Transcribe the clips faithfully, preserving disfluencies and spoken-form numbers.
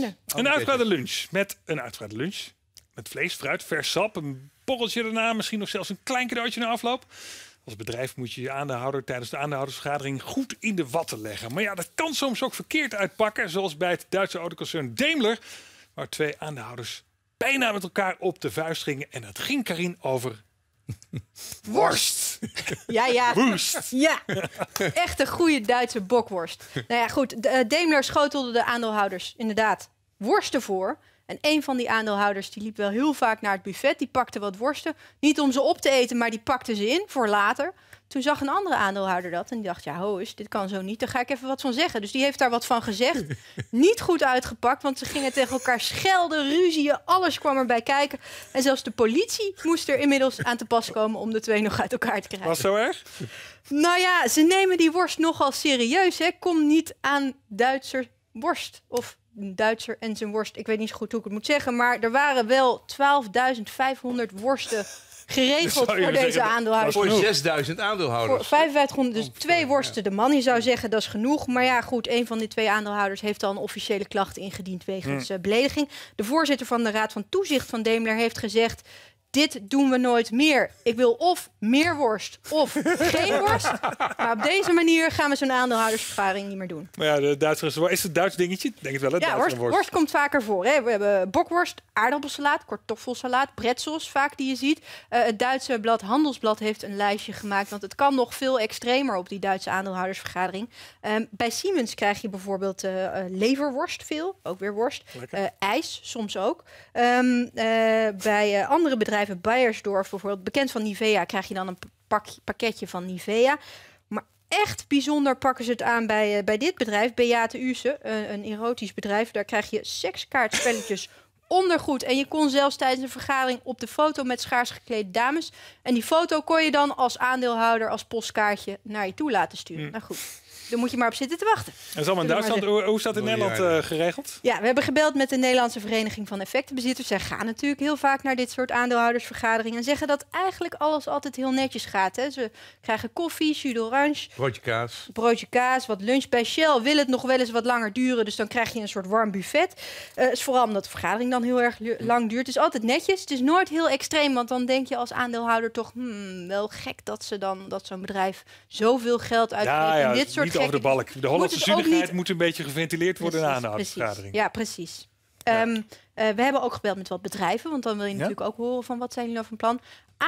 Minder. Oh, een uitgebreide lunch. Met een uitgebreide lunch. Met vlees, fruit, vers sap, een borreltje daarna. Misschien nog zelfs een klein cadeautje na afloop. Als bedrijf moet je je aandeelhouder tijdens de aandeelhoudersvergadering goed in de watten leggen. Maar ja, dat kan soms ook verkeerd uitpakken. Zoals bij het Duitse autoconcern Daimler. Waar twee aandeelhouders bijna met elkaar op de vuist gingen. En dat ging, Karin, over... Worst! Ja, ja. Worst. Ja, echt een goede Duitse bokworst. Nou ja, goed. De, uh, Daimler schotelde de aandeelhouders inderdaad worsten voor. En een van die aandeelhouders die liep wel heel vaak naar het buffet. Die pakte wat worsten. Niet om ze op te eten, maar die pakte ze in voor later. Toen zag een andere aandeelhouder dat en die dacht, ja, ho, is, dit kan zo niet. Daar ga ik even wat van zeggen. Dus die heeft daar wat van gezegd. Niet goed uitgepakt, want ze gingen tegen elkaar schelden, ruzieën. Alles kwam erbij kijken. En zelfs de politie moest er inmiddels aan te pas komen om de twee nog uit elkaar te krijgen. Was zo erg? Nou ja, ze nemen die worst nogal serieus, hè. Kom niet aan Duitser worst of een Duitser en zijn worst. Ik weet niet zo goed hoe ik het moet zeggen, maar er waren wel twaalfduizend vijfhonderd worsten geregeld voor deze aandeelhouders. Voor zesduizend aandeelhouders. Voor vijfduizend vijfhonderd, dus twee worsten de man. Je zou zeggen, dat is genoeg. Maar ja, goed, een van die twee aandeelhouders heeft al een officiële klacht ingediend wegens uh, belediging. De voorzitter van de Raad van Toezicht van Daimler heeft gezegd, dit doen we nooit meer. Ik wil of meer worst of geen worst. Maar op deze manier gaan we zo'n aandeelhoudersvergadering niet meer doen. Maar ja, de Duitsers, is het Duits dingetje? Denk het wel, hè? Ja, worst, worst. worst komt vaker voor. Hè? We hebben bokworst, aardappelsalaat, kartoffelsalaat, pretzels vaak die je ziet. Uh, het Duitse blad Handelsblad heeft een lijstje gemaakt. Want het kan nog veel extremer op die Duitse aandeelhoudersvergadering. Um, bij Siemens krijg je bijvoorbeeld uh, uh, leverworst veel. Ook weer worst. Uh, ijs, soms ook. Um, uh, bij uh, andere bedrijven, Beiersdorf bijvoorbeeld, bekend van Nivea, krijg je dan een pak, pakketje van Nivea. Maar echt bijzonder pakken ze het aan bij, uh, bij dit bedrijf, Beate Use, uh, een erotisch bedrijf. Daar krijg je sekskaartspelletjes, ondergoed. En je kon zelfs tijdens een vergadering op de foto met schaars geklede dames. En die foto kon je dan als aandeelhouder, als postkaartje naar je toe laten sturen. Mm. Nou goed. Daar moet je maar op zitten te wachten. En zo in Duitsland, hoe, hoe is dat in Nederland uh, geregeld? Ja, we hebben gebeld met de Nederlandse Vereniging van Effectenbezitters. Zij gaan natuurlijk heel vaak naar dit soort aandeelhoudersvergaderingen en zeggen dat eigenlijk alles altijd heel netjes gaat. Hè. Ze krijgen koffie, jus d'orange, broodje kaas. broodje kaas, wat lunch. Bij Shell wil het nog wel eens wat langer duren, dus dan krijg je een soort warm buffet. Uh, is vooral omdat de vergadering dan heel erg lang duurt. Het is altijd netjes. Het is nooit heel extreem, want dan denk je als aandeelhouder toch hmm, wel gek dat ze dan dat zo'n bedrijf zoveel geld uitgeeft. Ja, ja, dit soort over de balk. De Hollandse zuinigheid niet... moet een beetje geventileerd worden in de aandeelhoudersvergadering. Ja, precies. Ja. Um, uh, we hebben ook gebeld met wat bedrijven, want dan wil je ja? natuurlijk ook horen van wat zijn jullie nou van plan.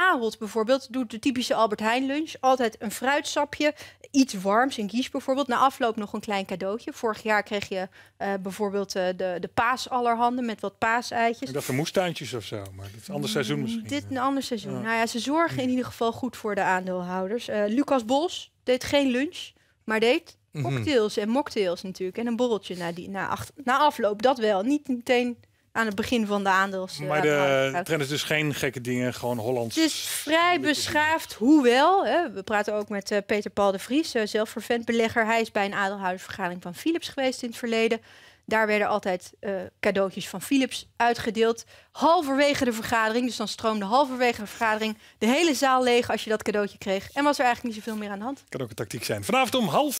Ahold bijvoorbeeld doet de typische Albert Heijn lunch. Altijd een fruitsapje, iets warms, een quiche bijvoorbeeld. Na afloop nog een klein cadeautje. Vorig jaar kreeg je uh, bijvoorbeeld uh, de, de paasallerhanden met wat paaseitjes. Ik dacht van moestuintjes of zo, maar dat is een ander seizoen misschien. Dit een ander seizoen. Ja. Nou ja, ze zorgen in ieder geval goed voor de aandeelhouders. Uh, Lucas Bos deed geen lunch, maar deed cocktails en mocktails natuurlijk. En een borreltje na, die, na, acht, na afloop, dat wel. Niet meteen aan het begin van de aandels. Maar de, de trend is dus geen gekke dingen, gewoon Hollands. Het is vrij beschaafd, hoewel. Hè, we praten ook met uh, Peter-Paul de Vries, uh, zelfvervent belegger. Hij is bij een aandeelhoudersvergadering van Philips geweest in het verleden. Daar werden altijd uh, cadeautjes van Philips uitgedeeld. Halverwege de vergadering, dus dan stroomde halverwege de vergadering de hele zaal leeg als je dat cadeautje kreeg. En was er eigenlijk niet zoveel meer aan de hand. Kan ook een tactiek zijn. Vanavond om half